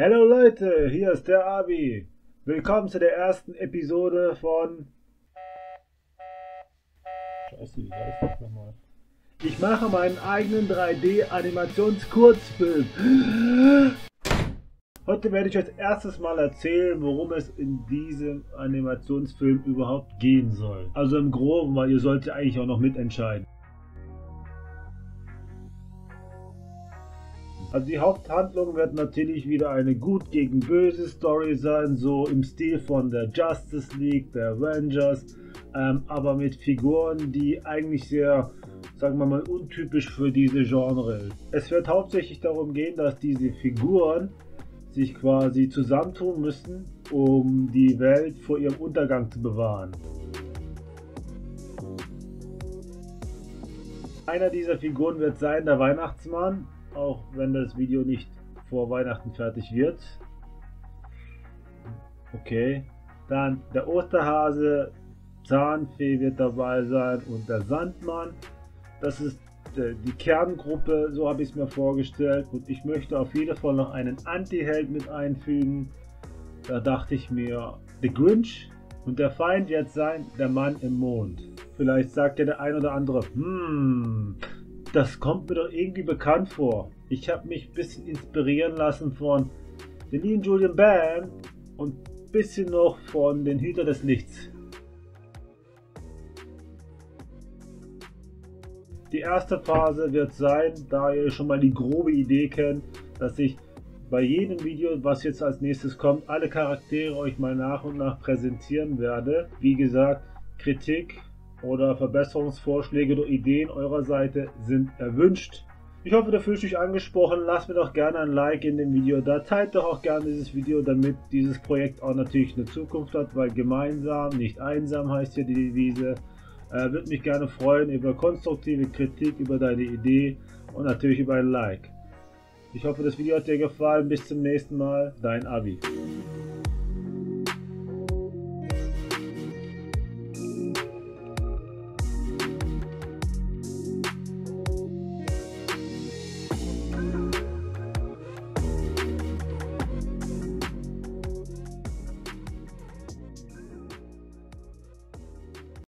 Hallo Leute, hier ist der Abi. Willkommen zu der ersten Episode von... Scheiße, wie heißt das nochmal? Ich mache meinen eigenen 3D-Animations-Kurzfilm. Heute werde ich euch als erstes mal erzählen, worum es in diesem Animationsfilm überhaupt gehen soll. Also im Groben, weil ihr sollt ja eigentlich auch noch mitentscheiden. Also die Haupthandlung wird natürlich wieder eine gut gegen böse Story sein, so im Stil von der Justice League, der Avengers, aber mit Figuren, die eigentlich sehr, sagen wir mal, untypisch für diese Genre ist. Es wird hauptsächlich darum gehen, dass diese Figuren sich quasi zusammentun müssen, um die Welt vor ihrem Untergang zu bewahren. Einer dieser Figuren wird sein der Weihnachtsmann, auch wenn das Video nicht vor Weihnachten fertig wird. Okay, dann der Osterhase, Zahnfee wird dabei sein und der Sandmann. Das ist die Kerngruppe, so habe ich es mir vorgestellt, und ich möchte auf jeden Fall noch einen Anti-Held mit einfügen. Da dachte ich mir, The Grinch, und der Feind wird sein der Mann im Mond. Vielleicht sagt ja der ein oder andere, das kommt mir doch irgendwie bekannt vor. Ich habe mich ein bisschen inspirieren lassen von den lieben Julien Bam und ein bisschen noch von den Hüter des Nichts. Die erste Phase wird sein, da ihr schon mal die grobe Idee kennt, dass ich bei jedem Video, was jetzt als nächstes kommt, alle Charaktere euch mal nach und nach präsentieren werde. Wie gesagt, Kritik oder Verbesserungsvorschläge oder Ideen eurer Seite sind erwünscht. Ich hoffe, da fühlt euch angesprochen. Lasst mir doch gerne ein Like in dem Video da. Teilt doch auch gerne dieses Video, damit dieses Projekt auch natürlich eine Zukunft hat, weil gemeinsam, nicht einsam heißt hier die Devise. Würde mich gerne freuen über konstruktive Kritik, über deine Idee und natürlich über ein Like. Ich hoffe, das Video hat dir gefallen. Bis zum nächsten Mal. Dein Abi.